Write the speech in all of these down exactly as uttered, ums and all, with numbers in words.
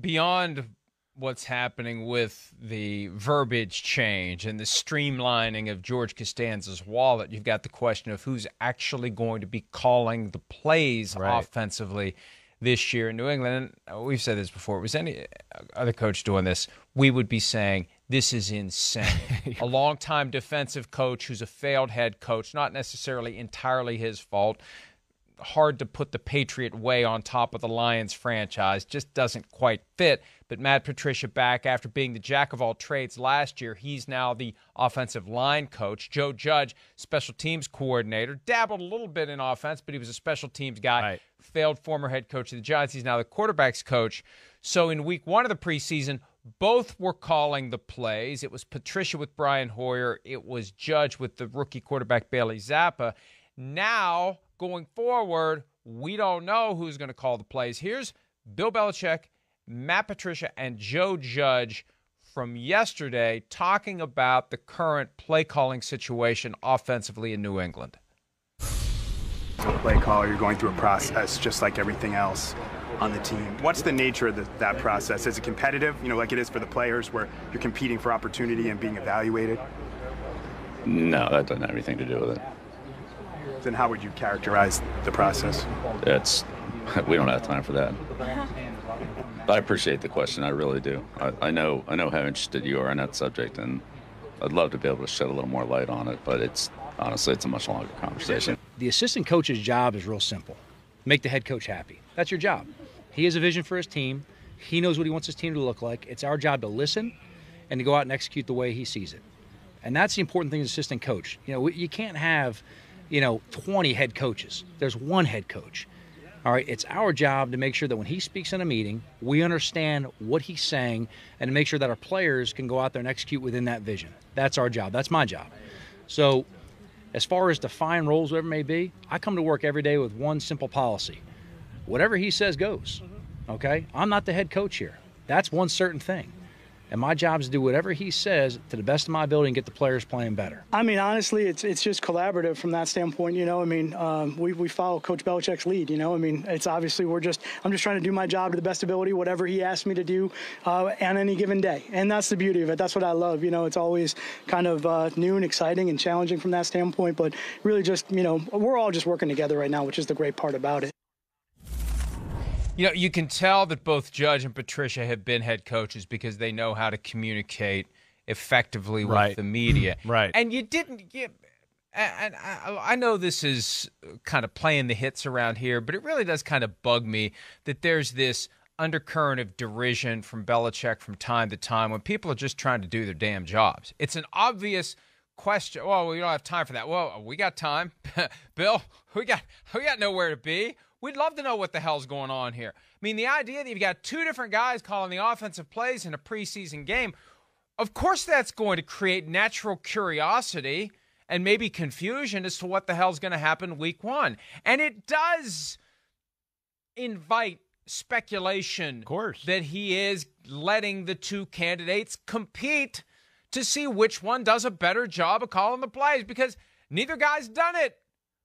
beyond what's happening with the verbiage change and the streamlining of George Costanza's wallet, you've got the question of who's actually going to be calling the plays right. offensively this year in New England. And we've said this before. It was any other coach doing this, we would be saying, this is insane. A longtime defensive coach who's a failed head coach, not necessarily entirely his fault. Hard to put the Patriot way on top of the Lions franchise. Just doesn't quite fit. But Matt Patricia, back after being the jack of all trades last year, he's now the offensive line coach. Joe Judge, special teams coordinator, dabbled a little bit in offense, but he was a special teams guy. Right. Failed former head coach of the Giants. He's now the quarterback's coach. So in week one of the preseason, both were calling the plays. It was Patricia with Brian Hoyer. It was Judge with the rookie quarterback Bailey Zappa. Now, going forward, we don't know who's going to call the plays. Here's Bill Belichick, Matt Patricia, and Joe Judge from yesterday talking about the current play-calling situation offensively in New England. So play caller, you're going through a process just like everything else on the team. What's the nature of the, that process? Is it competitive, you know, like it is for the players where you're competing for opportunity and being evaluated? No, that doesn't have anything to do with it. Then how would you characterize the process? It's, we don't have time for that. I appreciate the question. I really do. I, I know I know how interested you are in that subject, and I'd love to be able to shed a little more light on it, but it's honestly, it's a much longer conversation. The assistant coach's job is real simple. Make the head coach happy. That's your job. He has a vision for his team. He knows what he wants his team to look like. It's our job to listen and to go out and execute the way he sees it. And that's the important thing as an assistant coach. You know, you can't have you know, twenty head coaches. There's one head coach. All right, it's our job to make sure that when he speaks in a meeting, we understand what he's saying and to make sure that our players can go out there and execute within that vision. That's our job. That's my job. So as far as defined roles, whatever it may be, I come to work every day with one simple policy. Whatever he says goes, okay? I'm not the head coach here. That's one certain thing. And my job is to do whatever he says to the best of my ability and get the players playing better. I mean, honestly, it's it's just collaborative from that standpoint. You know, I mean, um, we, we follow Coach Belichick's lead. You know, I mean, it's obviously we're just I'm just trying to do my job to the best ability, whatever he asked me to do uh, on any given day. And that's the beauty of it. That's what I love. You know, it's always kind of uh, new and exciting and challenging from that standpoint. But really just, you know, we're all just working together right now, which is the great part about it. You know, you can tell that both Judge and Patricia have been head coaches because they know how to communicate effectively with right. the media. Right. And you didn't get – and I know this is kind of playing the hits around here, but it really does kind of bug me that there's this undercurrent of derision from Belichick from time to time when people are just trying to do their damn jobs. It's an obvious – question. Well, we don't have time for that. Well, we got time. Bill, we got we got nowhere to be. We'd love to know what the hell's going on here. I mean, the idea that you've got two different guys calling the offensive plays in a preseason game, of course that's going to create natural curiosity and maybe confusion as to what the hell's going to happen week one. And it does invite speculation, of course, that he is letting the two candidates compete to see which one does a better job of calling the plays, because neither guy's done it.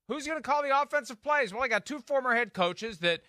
Who's going to call the offensive plays? Well, I got two former head coaches that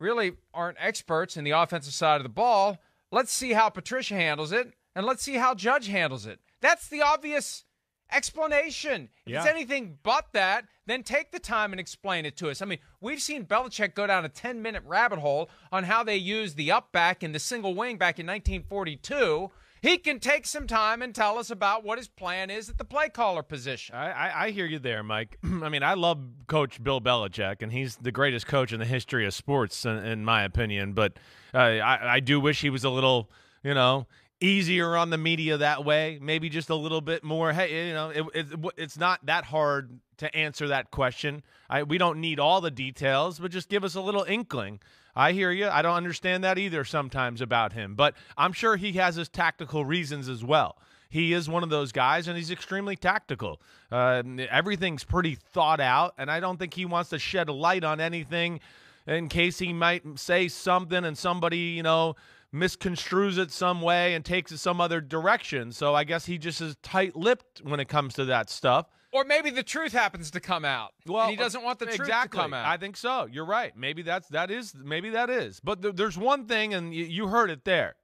really aren't experts in the offensive side of the ball. Let's see how Patricia handles it, and let's see how Judge handles it. That's the obvious explanation. If yeah. it's anything but that, then take the time and explain it to us. I mean, we've seen Belichick go down a ten-minute rabbit hole on how they used the up back and the single wing back in nineteen forty-two. He can take some time and tell us about what his plan is at the play caller position. I, I, I hear you there, Mike. I mean, I love Coach Bill Belichick, and he's the greatest coach in the history of sports, in, in my opinion. But uh, I, I do wish he was a little, you know, easier on the media that way. Maybe just a little bit more. Hey, you know, it, it, it's not that hard to answer that question. I, we don't need all the details, but just give us a little inkling. I hear you. I don't understand that either sometimes about him, but I'm sure he has his tactical reasons as well. He is one of those guys, and he's extremely tactical. Uh, everything's pretty thought out, and I don't think he wants to shed a light on anything in case he might say something and somebody, you know, misconstrues it some way and takes it some other direction. So I guess he just is tight-lipped when it comes to that stuff. Or maybe the truth happens to come out. Well, and he doesn't want the exactly. truth to come out. I think so. You're right. Maybe that's that is maybe that is. But th there's one thing, and you, you heard it there.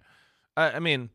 I, I mean,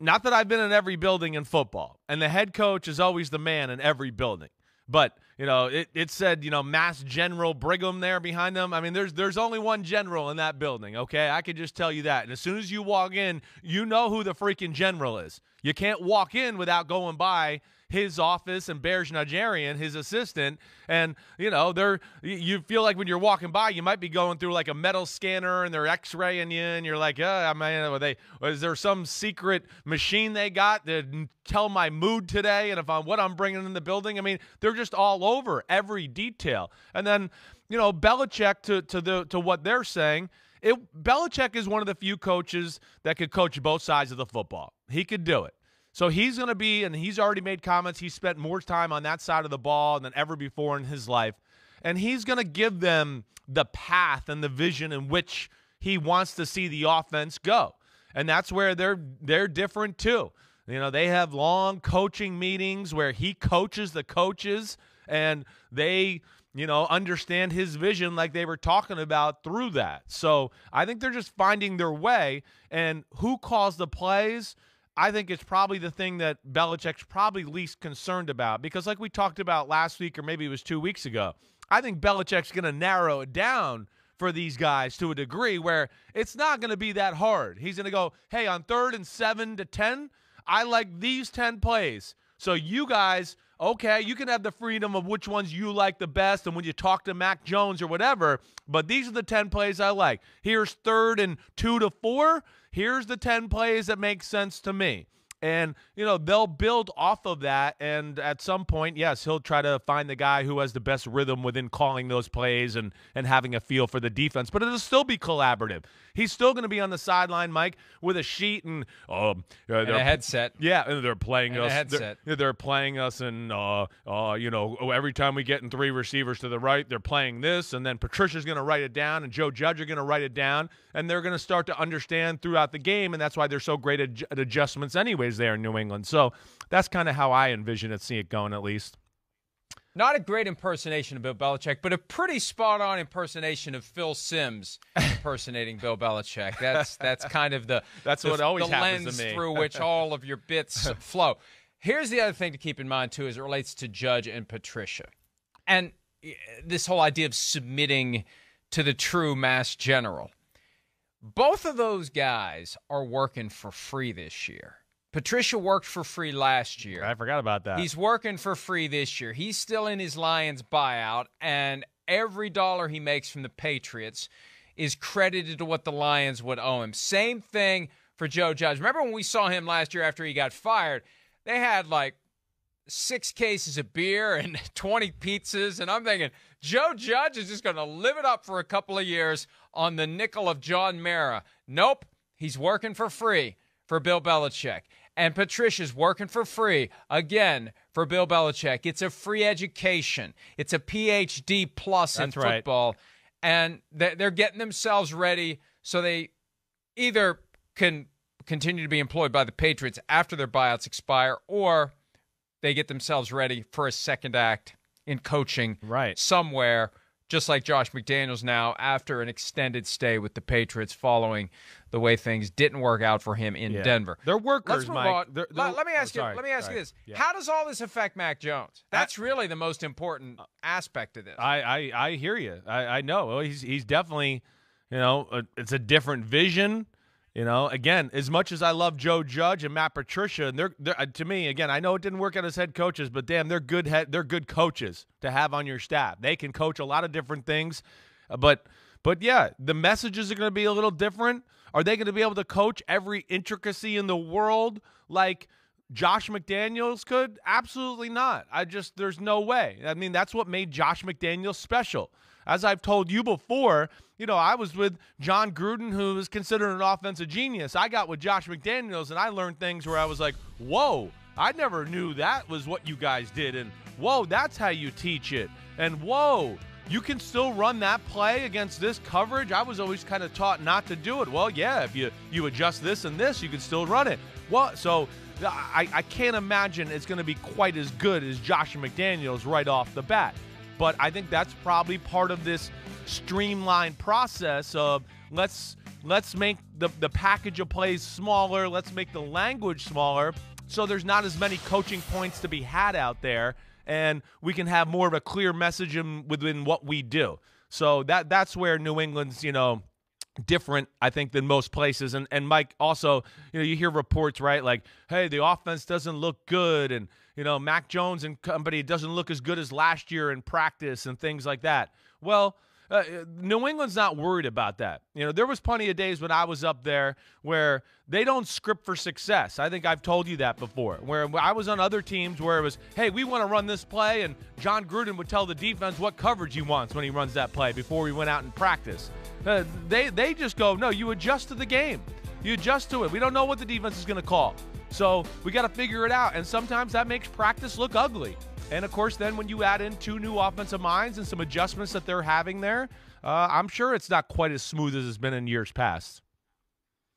not that I've been in every building in football, and the head coach is always the man in every building. But you know, it, it said you know Mass General Brigham there behind them. I mean, there's there's only one general in that building. Okay, I can just tell you that. And as soon as you walk in, you know who the freaking general is. You can't walk in without going by his office and Berj Najarian, his assistant, and you know they're you feel like when you're walking by, you might be going through like a metal scanner and they're X-raying you, and you're like, oh, I mean, are they? Is there some secret machine they got to tell my mood today and if I'm what I'm bringing in the building? I mean, they're just all over every detail. And then you know Belichick to to the to what they're saying. It, Belichick is one of the few coaches that could coach both sides of the football. He could do it. So he's going to be, and he's already made comments, he spent more time on that side of the ball than ever before in his life. And he's going to give them the path and the vision in which he wants to see the offense go. And that's where they're they're different too. You know, they have long coaching meetings where he coaches the coaches and they – you know, understand his vision like they were talking about through that. So I think they're just finding their way. And who calls the plays, I think it's probably the thing that Belichick's probably least concerned about. Because like we talked about last week or maybe it was two weeks ago, I think Belichick's going to narrow it down for these guys to a degree where it's not going to be that hard. He's going to go, hey, on third and seven to ten, I like these ten plays. So you guys – okay, you can have the freedom of which ones you like the best and when you talk to Mac Jones or whatever, but these are the ten plays I like. Here's third and two to four. Here's the ten plays that make sense to me. And, you know, they'll build off of that, and at some point, yes, he'll try to find the guy who has the best rhythm within calling those plays and, and having a feel for the defense. But it'll still be collaborative. He's still going to be on the sideline, Mike, with a sheet and, um, and a headset. Yeah, and they're playing and us. A headset. They're, they're playing us, and, uh, uh, you know, every time we get in three receivers to the right, they're playing this, and then Patricia's going to write it down, and Joe Judge are going to write it down, and they're going to start to understand throughout the game, and that's why they're so great at, at adjustments anyway. There in New England. So that's kind of how I envision it, see it going at least. Not a great impersonation of Bill Belichick, but a pretty spot-on impersonation of Phil Simms impersonating Bill Belichick. That's that's kind of the, that's the, what always the happens lens to me. Through which all of your bits flow. Here's the other thing to keep in mind, too, as it relates to Judge and Patricia. And this whole idea of submitting to the true Mass General. Both of those guys are working for free this year. Patricia worked for free last year. I forgot about that. He's working for free this year. He's still in his Lions buyout, and every dollar he makes from the Patriots is credited to what the Lions would owe him. Same thing for Joe Judge. Remember when we saw him last year after he got fired? They had like six cases of beer and twenty pizzas, and I'm thinking Joe Judge is just going to live it up for a couple of years on the nickel of John Mara. Nope, he's working for free for Bill Belichick. And Patricia's working for free, again, for Bill Belichick. It's a free education. It's a P H D plus That's in football. Right. And they're getting themselves ready so they either can continue to be employed by the Patriots after their buyouts expire, or they get themselves ready for a second act in coaching right. somewhere, just like Josh McDaniels now after an extended stay with the Patriots following the way things didn't work out for him in yeah. Denver. They're workers, Mike. They're, they're, let me ask oh, you, sorry, let me ask sorry. you this. Yeah. How does all this affect Mac Jones? That's I, really the most important aspect of this. I, I, I hear you. I, I know. He's, he's definitely, you know, a, it's a different vision. You know, again, as much as I love Joe Judge and Matt Patricia, and they're, they're to me, again, I know it didn't work out as head coaches, but damn, they're good head, they're good coaches to have on your staff. They can coach a lot of different things, but but yeah, the messages are going to be a little different. Are they going to be able to coach every intricacy in the world like Josh McDaniels could? Absolutely not. I just there's no way. I mean, that's what made Josh McDaniels special. As I've told you before, you know, I was with Jon Gruden, who was considered an offensive genius. I got with Josh McDaniels, and I learned things where I was like, whoa, I never knew that was what you guys did. And, whoa, that's how you teach it. And, whoa, you can still run that play against this coverage. I was always kind of taught not to do it. Well, yeah, if you, you adjust this and this, you can still run it. Well, so I, I can't imagine it's going to be quite as good as Josh McDaniels right off the bat. But I think that's probably part of this streamlined process of let's let's make the, the package of plays smaller. Let's make the language smaller so there's not as many coaching points to be had out there, and we can have more of a clear message in, within what we do. So that that's where New England's, you know, different, I think, than most places. And, and Mike, also, you know, you hear reports, right, like, hey, the offense doesn't look good, and, you know, Mac Jones and company doesn't look as good as last year in practice and things like that. Well, Uh, New England's not worried about that. You know, there was plenty of days when I was up there where they don't script for success. I think I've told you that before, where I was on other teams where it was, hey, we want to run this play, and Jon Gruden would tell the defense what coverage he wants when he runs that play before we went out and practice. Uh, they, they just go, no, you adjust to the game. You adjust to it. We don't know what the defense is going to call, so we got to figure it out. And sometimes that makes practice look ugly. And, of course, then when you add in two new offensive minds and some adjustments that they're having there, uh, I'm sure it's not quite as smooth as it's been in years past.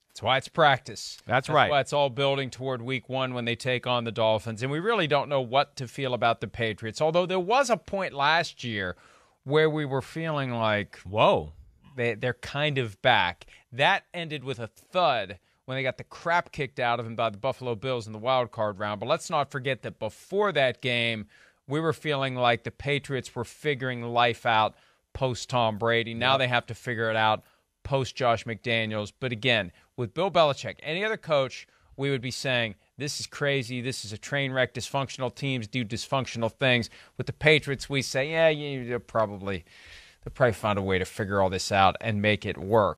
That's why it's practice. That's, That's right. That's why it's all building toward week one when they take on the Dolphins. And we really don't know what to feel about the Patriots, although there was a point last year where we were feeling like, whoa, they, they're kind of back. That ended with a thud when they got the crap kicked out of them by the Buffalo Bills in the wild card round. But let's not forget that before that game, we were feeling like the Patriots were figuring life out post-Tom Brady. Now they have to figure it out post-Josh McDaniels. But again, with Bill Belichick, any other coach, we would be saying, this is crazy, this is a train wreck, dysfunctional teams do dysfunctional things. With the Patriots, we say, yeah, you'll probably, they'll probably find a way to figure all this out and make it work.